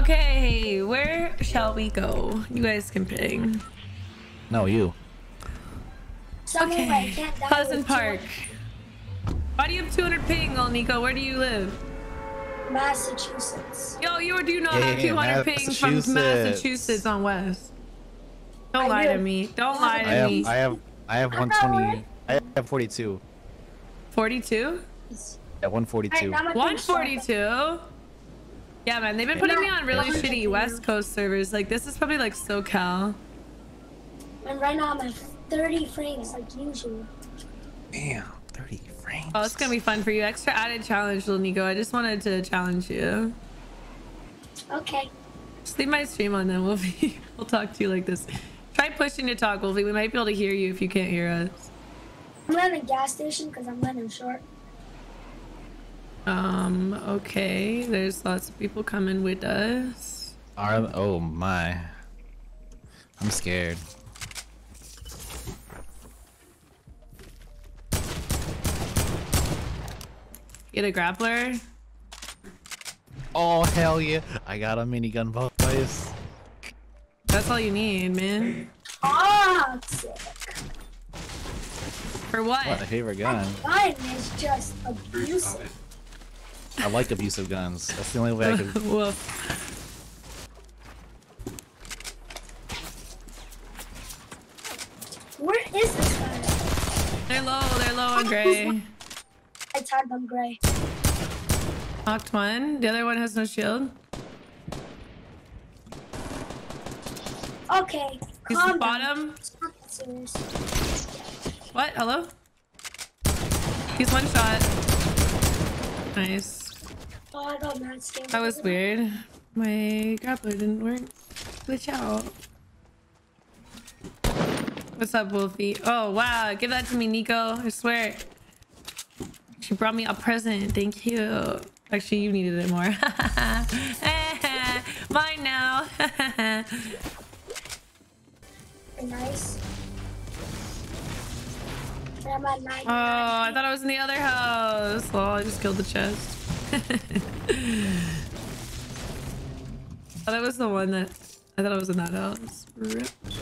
Okay, where shall we go? You guys can ping. No, you. Okay, Pleasant Park. Why do you have 200 ping, Ol Nico? Where do you live? Massachusetts. Yo, you do not have 200 ping from Massachusetts on West. Don't lie to me. Don't lie to me. I have 120. I have 42. 42? Yeah, 142. 142? Yeah, man, they've been putting me on really shitty West Coast servers. Like, this is probably like SoCal. And right now I'm at 30 frames, like usual. Damn, 30 frames. Oh, it's gonna be fun for you. Extra added challenge, Lil Nico. I just wanted to challenge you. Okay. Just leave my stream on then, Wolfie. We'll talk to you like this. Try pushing to talk, Wolfie. We might be able to hear you if you can't hear us. I'm at a gas station because I'm running short. Okay, there's lots of people coming with us. Oh my, I'm scared. Get a grappler. Oh hell yeah, I got a minigun, boys. That's all you need, man. Oh, sick. For what? My favorite gun. My gun is just abusive. I like abusive guns. That's the only way I can. Whoa. Where is this guy? They're low on gray. I tagged on gray. Knocked one. The other one has no shield. Okay. He's at the bottom. What? Hello? He's one shot. Nice. Oh, I got mad scared. That was weird. My grappler didn't work. Glitch out. What's up, Wolfie? Oh, wow. Give that to me, Nico. I swear. She brought me a present. Thank you. Actually, you needed it more. Mine now. Nice. Oh, I thought I was in the other house. Oh, I just killed the chest. I thought it was the one that I thought I was in that house.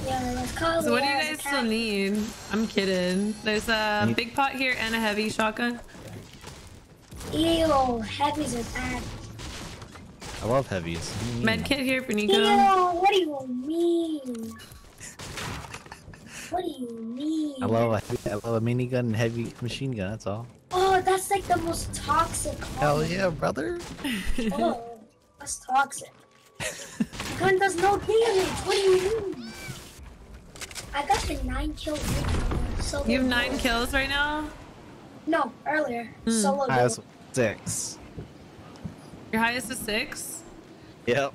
Yeah, so what do you guys still need? I'm kidding. There's a big pot here and a heavy shotgun. Ew, heavies are bad. I love heavies. Med kit here for Nico. Ew, what do you mean? What do you mean? I love a minigun and heavy machine gun, that's all. Oh, that's like the most toxic. Hell yeah, brother. Oh, that's toxic. Gun does no damage. What do you mean? I got the 9 kills. So you have 9 kills right now? No, earlier. Solo. Highest 6. Your highest is 6? Yep.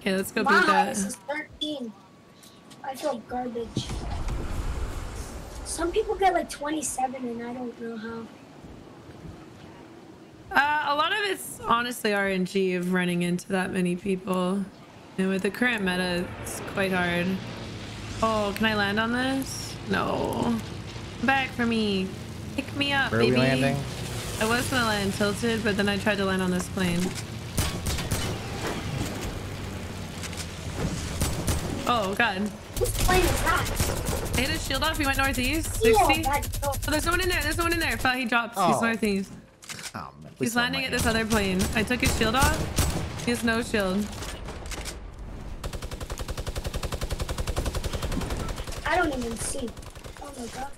Okay, let's go beat that. My highest is 13. I feel garbage. Some people get like 27 and I don't know how. A lot of it's honestly RNG of running into that many people. And with the current meta, it's quite hard. Oh, can I land on this? No. Back for me. Pick me up, baby. Where are we landing? I was gonna land tilted, but then I tried to land on this plane. Oh god. Whose plane is that? I hit his shield off. He went northeast. 60. Oh, there's no one in there. There's no one in there. He dropped. Oh. He's northeast. Oh, he's landing at this other plane. I took his shield off. He has no shield. I don't even see. Oh my god.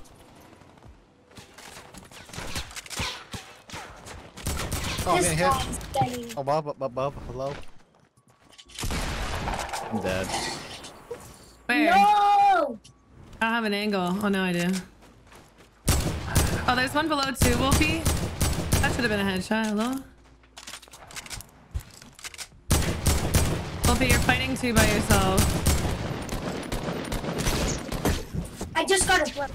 Oh, this guy's getting... Oh, Bob. Hello. I'm dead. Where? No! I don't have an angle. Oh, no, I do. Oh, there's one below too, Wolfie. That should have been a headshot. Hello? Wolfie, you're fighting two by yourself. I just got a blimp.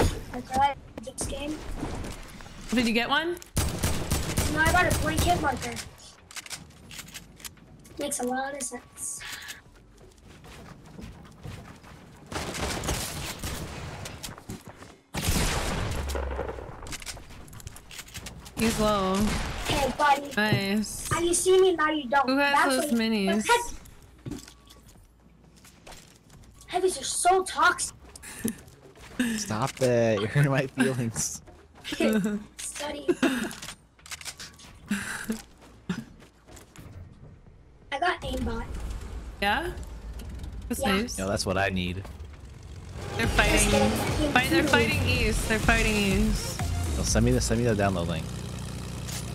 This game. Did you get one? No, I got a blank hit marker. Makes a lot of sense. He's low. Hey, buddy. Nice. Now you see me, now you don't. Who has those minis? so toxic. Stop it. You're hurting my feelings. Study. I got aimbot. Yeah? That's nice. No, that's what I need. They're fighting. They're fighting east. They're fighting east. Well, send me the download link.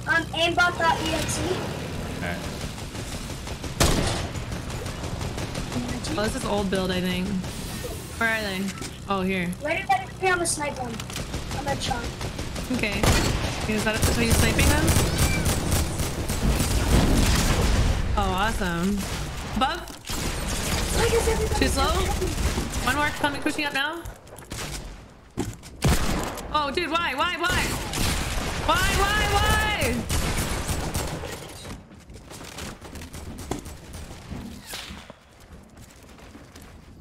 Aimbot.exe. Alright. Oh, this is old build, I think. Where are they? Oh, here. Right at the I'm a sniper. I'm a shot. Okay. Is that so you're sniping them? Oh, awesome. Above? Too slow? One more coming, pushing up now. Oh, dude, why? Why?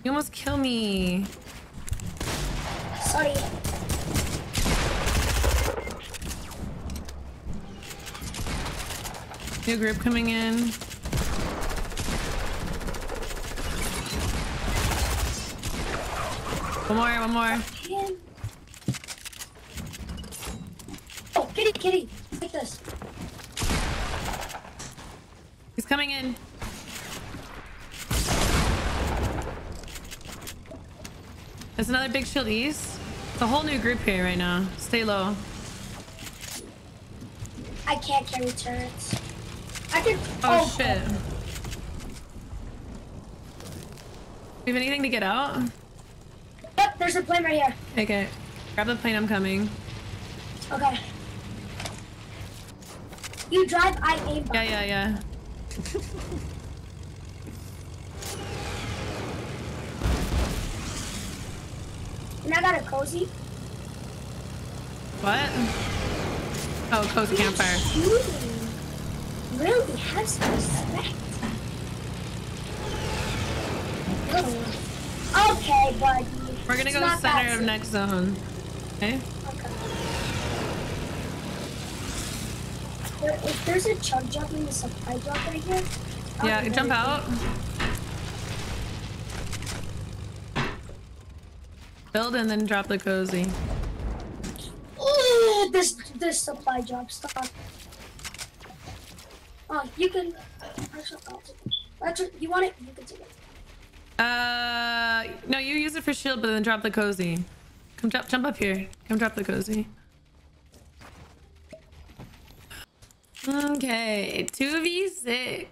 You almost kill me. Sorry. New group coming in. One more. Oh, kitty. Take this. He's coming in. There's another big shield east. It's a whole new group here right now. Stay low. I can't carry turrets. I can. Oh shit. Do we have anything to get out? Yep, there's a plane right here. Okay. Grab the plane, I'm coming. Okay. You drive, I aim. Yeah. And I got a cozy. What? Oh, cozy campfire. Really have some respect. Oh. Okay, buddy. We're gonna go to the center of next zone. Okay? Okay. If there's a chug jump in the supply drop right here. Yeah, jump out. Build and then drop the cozy. Ooh, this supply drop stuff. Oh, you can. Actually, you want it? You can take it. No, you use it for shield, but then drop the cozy. Come jump up here. Come drop the cozy. Okay, 2v6.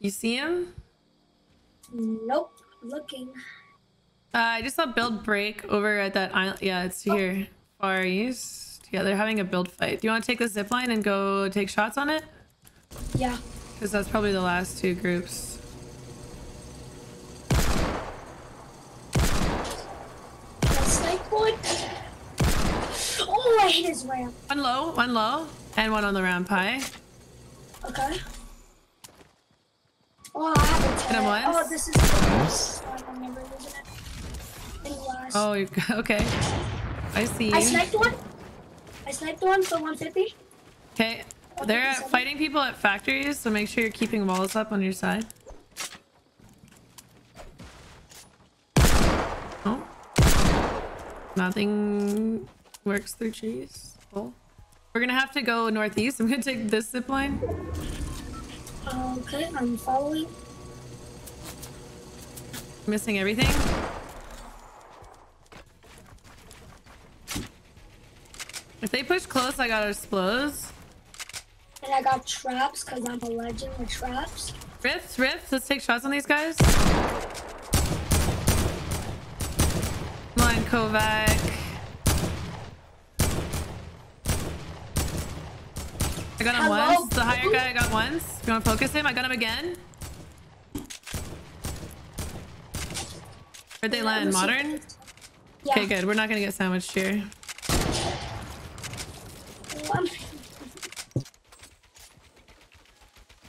You see him? Nope, looking. I just saw build break over at that island. Yeah, it's here. Far east. Yeah, they're having a build fight. Do you want to take the zipline and go take shots on it? Yeah. Because that's probably the last two groups. That's like one. Oh, I hit his ramp. One low. And one on the ramp high. Okay. Oh, I have a turret. Oh, this is the first one. I remember losing it. Oh, okay. I see. I sniped one for 150. Okay. They're fighting people at factories, so make sure you're keeping walls up on your side. Oh. Nothing works through trees. Cool. We're gonna have to go northeast. I'm gonna take this zipline. Okay, I'm following. Missing everything. If they push close, I got explodes. And I got traps because I'm a legend with traps. Rifts. Let's take shots on these guys. Come on, Kovac. I got him once. The higher guy I got once. You want to focus him? I got him again. Where'd they land? Modern? Yeah. Okay, good. We're not going to get sandwiched here.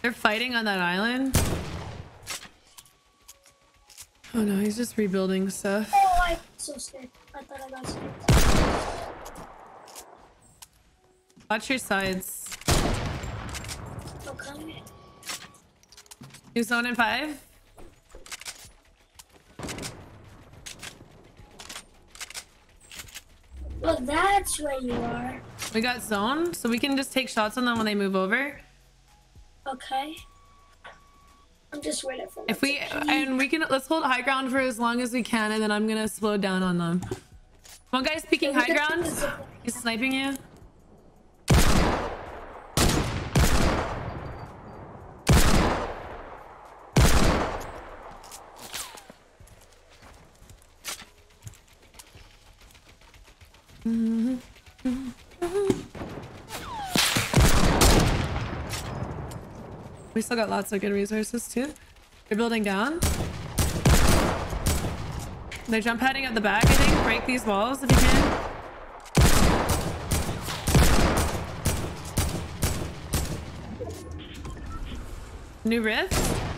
They're fighting on that island. Oh no, he's just rebuilding stuff. Oh, I'm so scared. I thought I got scared. Watch your sides. Okay. New zone in 5. that's where you are. We got zoned, so we can just take shots on them when they move over. Okay. I'm just waiting for them. If we and we can, let's hold high ground for as long as we can, and then I'm gonna slow down on them. One guy's peeking high ground. He's sniping you. We still got lots of good resources too. They're building down. They're jump padding at the back, I think. Break these walls if you can. New rift?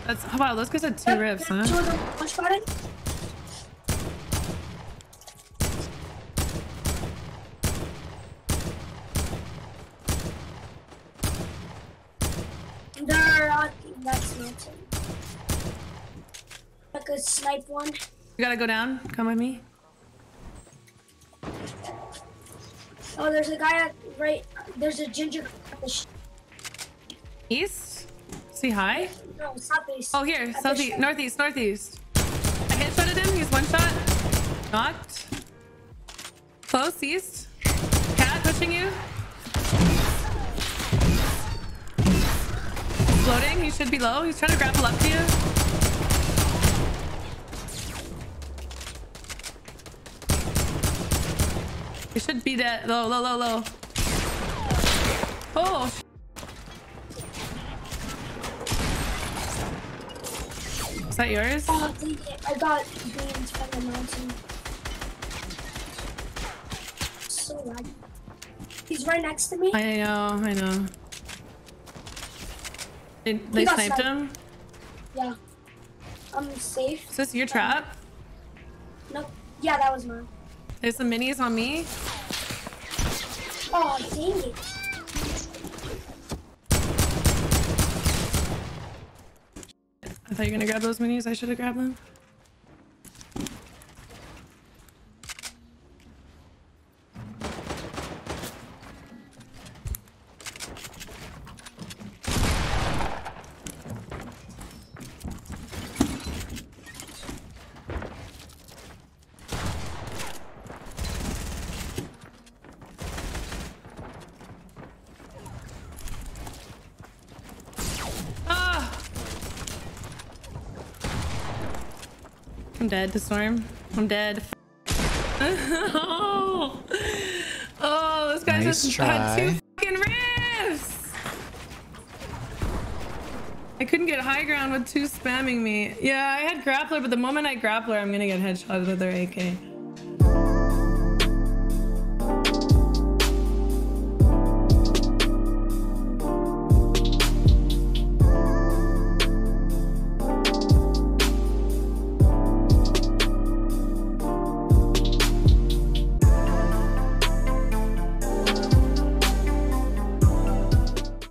That's, oh wow, those guys had two rifts, huh? That's mountain. I could snipe one. We gotta go down. Come with me. Oh, there's a guy at right. There's a ginger. East? See high? No, southeast. Oh, here. At southeast. Northeast. Northeast. I hit shot at him. He's one shot. Knocked. Close. East. Cat pushing you. Floating, he should be low. He's trying to grapple up to you. He should be dead. Low, low, low, low. Oh. Is that yours? Oh, I got beans from the mountain. So laggy. He's right next to me. I know, I know. They sniped him? Yeah. I'm safe. Is this your trap? Nope. Yeah, that was mine. There's some minis on me. Oh, dang it. I thought you were gonna grab those minis. I should have grabbed them. I'm dead to storm. I'm dead. Oh, oh, this guy just had two fucking rifts. I couldn't get high ground with two spamming me. Yeah, I had grappler, but the moment I grappler, I'm gonna get headshot with their AK.